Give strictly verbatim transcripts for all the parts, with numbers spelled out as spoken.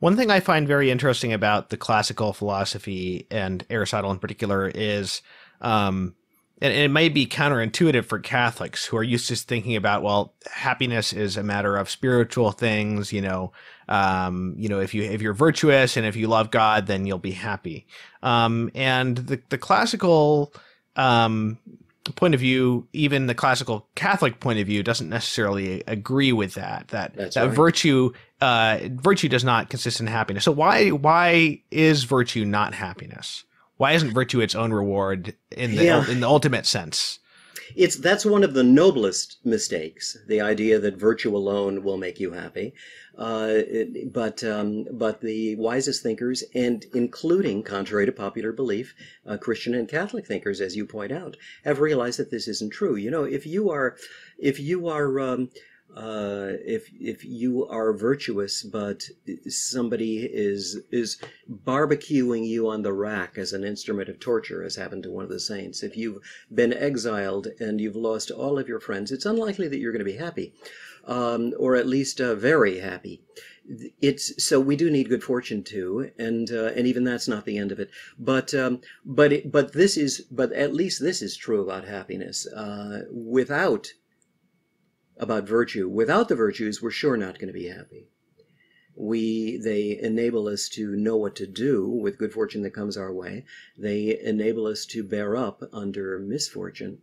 One thing I find very interesting about the classical philosophy and Aristotle in particular is, um, and, and it may be counterintuitive for Catholics who are used to thinking about, well, happiness is a matter of spiritual things. You know, um, you know, if you if you're virtuous and if you love God, then you'll be happy. Um, and the the classical um, point of view, even the classical Catholic point of view, doesn't necessarily agree with that. That That's that right. virtue uh, virtue does not consist in happiness. So why why is virtue not happiness? Why isn't virtue its own reward in the yeah. in the ultimate sense? It's that's one of the noblest mistakes, the idea that virtue alone will make you happy. Uh, it, but um, but the wisest thinkers, and including, contrary to popular belief, uh, Christian and Catholic thinkers, as you point out, have realized that this isn't true. You know, if you are, if you are, um, uh, if if you are virtuous, but somebody is is barbecuing you on the rack as an instrument of torture, as happened to one of the saints. If you've been exiled and you've lost all of your friends, it's unlikely that you're going to be happy. Um, or at least uh, very happy. It's so we do need good fortune too, and uh, and even that's not the end of it. But um, but it, but this is but at least this is true about happiness. Uh, without about virtue, without the virtues, we're sure not going to be happy. We they enable us to know what to do with good fortune that comes our way. They enable us to bear up under misfortune.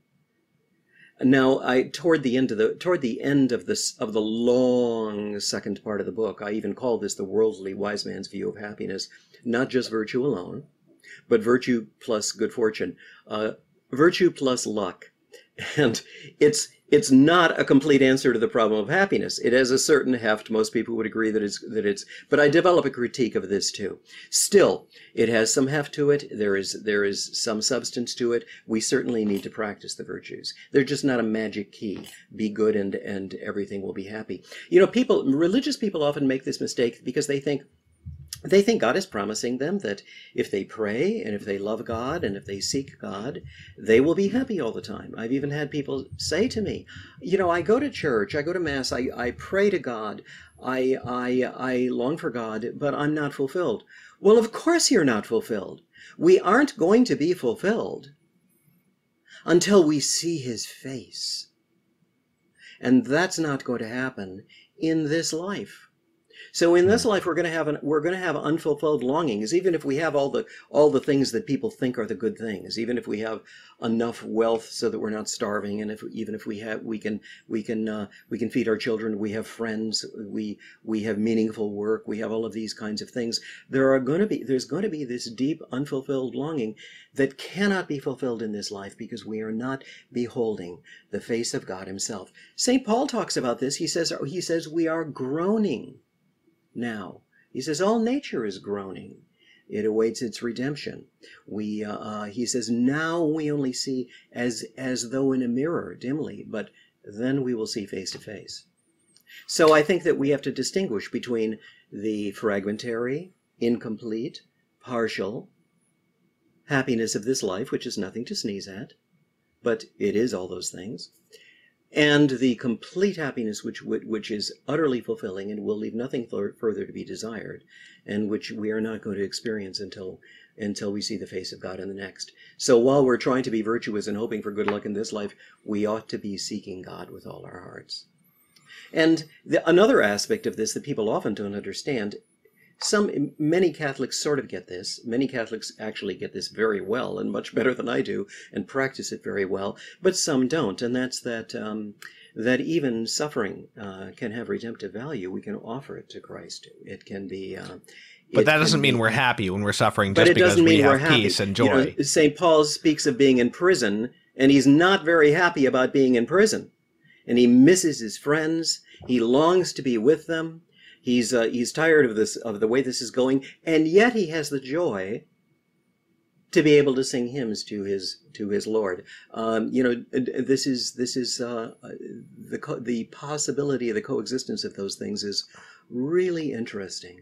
Now, I toward the end of the toward the end of this of the long second part of the book, I even call this the worldly wise man's view of happiness, not just virtue alone, but virtue plus good fortune, uh, virtue plus luck, and it's it's not a complete answer to the problem of happiness. It has a certain heft. Most people would agree that it's that it's. But I develop a critique of this too. Still, it has some heft to it. There is there is some substance to it. We certainly need to practice the virtues. They're just not a magic key. Be good and and everything will be happy. You know, people, religious people often make this mistake because they think. They think God is promising them that if they pray and if they love God and if they seek God, they will be happy all the time. I've even had people say to me, you know, I go to church, I go to Mass, I, I pray to God, I, I, I long for God, but I'm not fulfilled. Well, of course you're not fulfilled. We aren't going to be fulfilled until we see His face. And that's not going to happen in this life. So in this life, we're going to have an, we're going to have unfulfilled longings, even if we have all the all the things that people think are the good things, even if we have enough wealth so that we're not starving, and if even if we have we can we can uh, we can feed our children, we have friends, we we have meaningful work, we have all of these kinds of things. There are going to be there's going to be this deep unfulfilled longing that cannot be fulfilled in this life because we are not beholding the face of God Himself. Saint Paul talks about this. He says he says we are groaning. Now, he says, all nature is groaning. It awaits its redemption. We, uh, uh, he says, now we only see as, as though in a mirror, dimly, but then we will see face to face. So I think that we have to distinguish between the fragmentary, incomplete, partial happiness of this life, which is nothing to sneeze at, but it is all those things, and the complete happiness which which is utterly fulfilling and will leave nothing further to be desired, and which we are not going to experience until until we see the face of God in the next. So while we're trying to be virtuous and hoping for good luck in this life, we ought to be seeking God with all our hearts. And the, another aspect of this that people often don't understand, some many Catholics sort of get this. Many Catholics actually get this very well and much better than I do and practice it very well, but some don't, and that's that um, that even suffering uh, can have redemptive value. We can offer it to Christ. It can be... Uh, But that doesn't mean we're happy when we're suffering just because we have peace and joy. You know, Saint Paul speaks of being in prison, and he's not very happy about being in prison. And he misses his friends. He longs to be with them. He's uh, he's tired of this of the way this is going, and yet he has the joy to be able to sing hymns to his to his Lord. Um, you know, this is this is uh, the the possibility of the coexistence of those things is really interesting.